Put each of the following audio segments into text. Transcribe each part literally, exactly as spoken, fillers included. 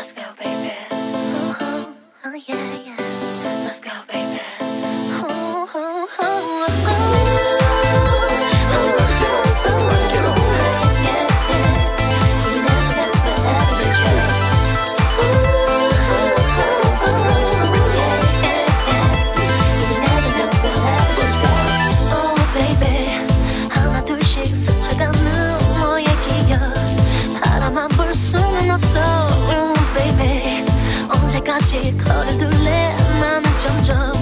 Let's go, baby. Oh, oh, oh, yeah, yeah. Let's go, baby. Oh, oh, oh, oh. 언제까지 거를 둘래? 나는 점점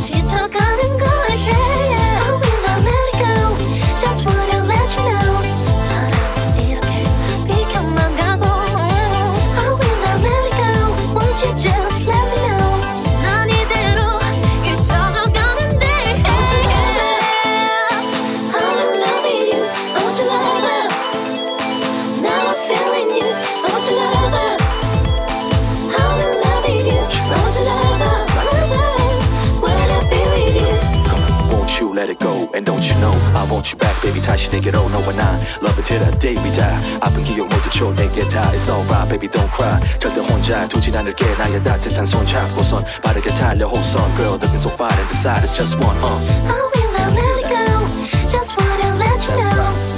지쳐가는 걸 yeah. Oh, we don't let it go. Just wanna let you know. 사랑은 이렇게 비켜만 가고. Oh, we don't let it go. Won't you just let me know. 난 이대로 잊혀져 가는데. Oh, I'm loving you. Oh, you love it. Now I'm feeling you. Oh, you love it. Let it go, and don't you know I want you back, baby. 다시 내게로 너와 나 love it till the day we die. 아픈 기억 모두 쳐내게 다 it's alright, baby. Don't cry. 절대 혼자 두진 않을게. 나의 따뜻한 손 잡고선 빠르게 달려 호선. Girl, looking so fine and the side is just one. Uh. Oh, we let it go. Just wanna let you know.